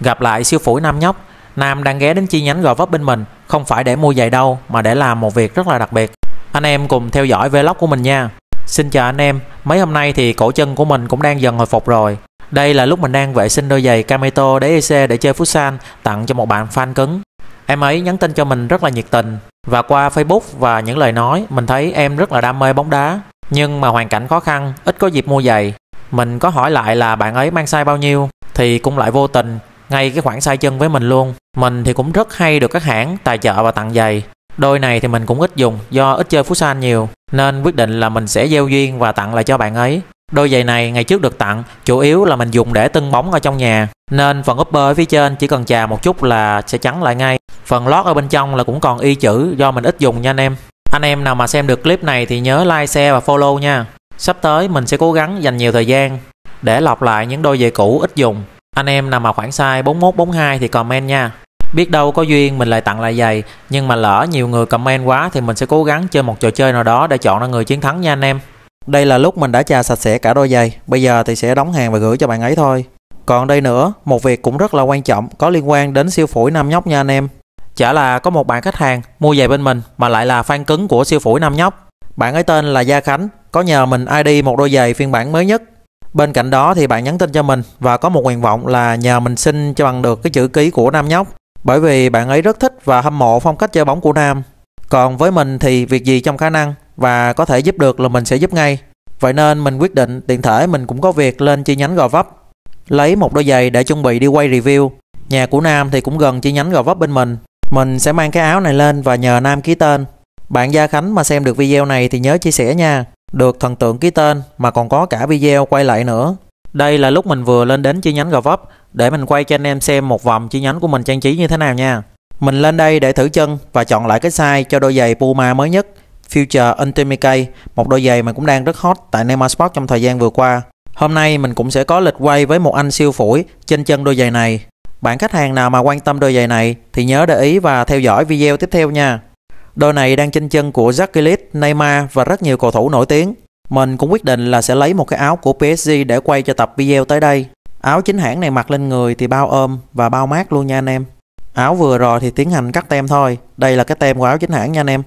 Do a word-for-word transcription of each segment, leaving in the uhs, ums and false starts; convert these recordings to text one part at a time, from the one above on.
Gặp lại siêu phủi Nam nhóc, Nam đang ghé đến chi nhánh Gò Vấp bên mình, không phải để mua giày đâu mà để làm một việc rất là đặc biệt. Anh em cùng theo dõi vlog của mình nha. Xin chào anh em, mấy hôm nay thì cổ chân của mình cũng đang dần hồi phục rồi. Đây là lúc mình đang vệ sinh đôi giày Kamito đế i xê để chơi futsal tặng cho một bạn fan cứng. Em ấy nhắn tin cho mình rất là nhiệt tình, và qua Facebook và những lời nói mình thấy em rất là đam mê bóng đá, nhưng mà hoàn cảnh khó khăn, ít có dịp mua giày. Mình có hỏi lại là bạn ấy mang size bao nhiêu thì cũng lại vô tình ngay cái khoảng size chân với mình luôn. Mình thì cũng rất hay được các hãng tài trợ và tặng giày. Đôi này thì mình cũng ít dùng do ít chơi futsal nhiều, nên quyết định là mình sẽ gieo duyên và tặng lại cho bạn ấy. Đôi giày này ngày trước được tặng chủ yếu là mình dùng để tưng bóng ở trong nhà, nên phần upper ở phía trên chỉ cần chà một chút là sẽ trắng lại ngay. Phần lót ở bên trong là cũng còn y chữ do mình ít dùng nha anh em. Anh em nào mà xem được clip này thì nhớ like, share và follow nha. Sắp tới mình sẽ cố gắng dành nhiều thời gian để lọc lại những đôi giày cũ ít dùng. Anh em nào mà khoảng size bốn mốt bốn hai thì comment nha. Biết đâu có duyên mình lại tặng lại giày, nhưng mà lỡ nhiều người comment quá thì mình sẽ cố gắng chơi một trò chơi nào đó để chọn ra người chiến thắng nha anh em. Đây là lúc mình đã chà sạch sẽ cả đôi giày, bây giờ thì sẽ đóng hàng và gửi cho bạn ấy thôi. Còn đây nữa, một việc cũng rất là quan trọng có liên quan đến siêu phủi Nam nhóc nha anh em. Chả là có một bạn khách hàng mua giày bên mình mà lại là fan cứng của siêu phủi Nam nhóc. Bạn ấy tên là Gia Khánh, có nhờ mình i đê một đôi giày phiên bản mới nhất. Bên cạnh đó thì bạn nhắn tin cho mình và có một nguyện vọng là nhờ mình xin cho bằng được cái chữ ký của Nam nhóc, bởi vì bạn ấy rất thích và hâm mộ phong cách chơi bóng của Nam. Còn với mình thì việc gì trong khả năng và có thể giúp được là mình sẽ giúp ngay. Vậy nên mình quyết định tiện thể mình cũng có việc lên chi nhánh Gò Vấp lấy một đôi giày để chuẩn bị đi quay review. Nhà của Nam thì cũng gần chi nhánh Gò Vấp bên mình. Mình sẽ mang cái áo này lên và nhờ Nam ký tên. Bạn Gia Khánh mà xem được video này thì nhớ chia sẻ nha. Được thần tượng ký tên mà còn có cả video quay lại nữa. Đây là lúc mình vừa lên đến chi nhánh Gò Vấp để mình quay cho anh em xem một vòng chi nhánh của mình trang trí như thế nào nha. Mình lên đây để thử chân và chọn lại cái size cho đôi giày Puma mới nhất Future Ultimate, một đôi giày mà cũng đang rất hot tại Neymar Sport trong thời gian vừa qua. Hôm nay mình cũng sẽ có lịch quay với một anh siêu phủi trên chân đôi giày này. Bạn khách hàng nào mà quan tâm đôi giày này thì nhớ để ý và theo dõi video tiếp theo nha. Đôi này đang trên chân của Jacky Leeds, Neymar và rất nhiều cầu thủ nổi tiếng. Mình cũng quyết định là sẽ lấy một cái áo của pê ét giê để quay cho tập video tới đây. Áo chính hãng này mặc lên người thì bao ôm và bao mát luôn nha anh em. Áo vừa rồi thì tiến hành cắt tem thôi. Đây là cái tem của áo chính hãng nha anh em.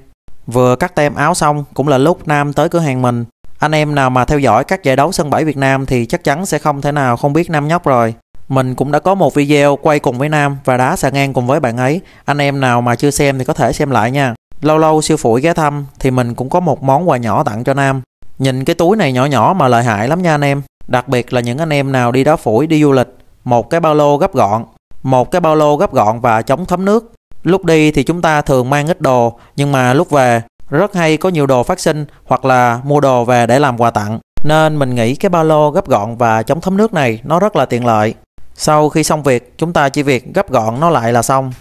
Vừa cắt tem áo xong cũng là lúc Nam tới cửa hàng mình. Anh em nào mà theo dõi các giải đấu sân bãi Việt Nam thì chắc chắn sẽ không thể nào không biết Nam nhóc rồi. Mình cũng đã có một video quay cùng với Nam và đá xà ngang cùng với bạn ấy. Anh em nào mà chưa xem thì có thể xem lại nha. Lâu lâu siêu phủi ghé thăm thì mình cũng có một món quà nhỏ tặng cho Nam. Nhìn cái túi này nhỏ nhỏ mà lợi hại lắm nha anh em. Đặc biệt là những anh em nào đi đá phủi, đi du lịch. Một cái ba lô gấp gọn. Một cái ba lô gấp gọn và chống thấm nước. Lúc đi thì chúng ta thường mang ít đồ, nhưng mà lúc về rất hay có nhiều đồ phát sinh hoặc là mua đồ về để làm quà tặng. Nên mình nghĩ cái ba lô gấp gọn và chống thấm nước này nó rất là tiện lợi. Sau khi xong việc, chúng ta chỉ việc gấp gọn nó lại là xong.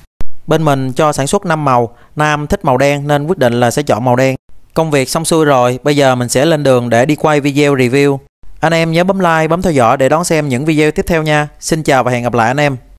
Bên mình cho sản xuất năm màu, Nam thích màu đen nên quyết định là sẽ chọn màu đen. Công việc xong xuôi rồi, bây giờ mình sẽ lên đường để đi quay video review. Anh em nhớ bấm like, bấm theo dõi để đón xem những video tiếp theo nha. Xin chào và hẹn gặp lại anh em.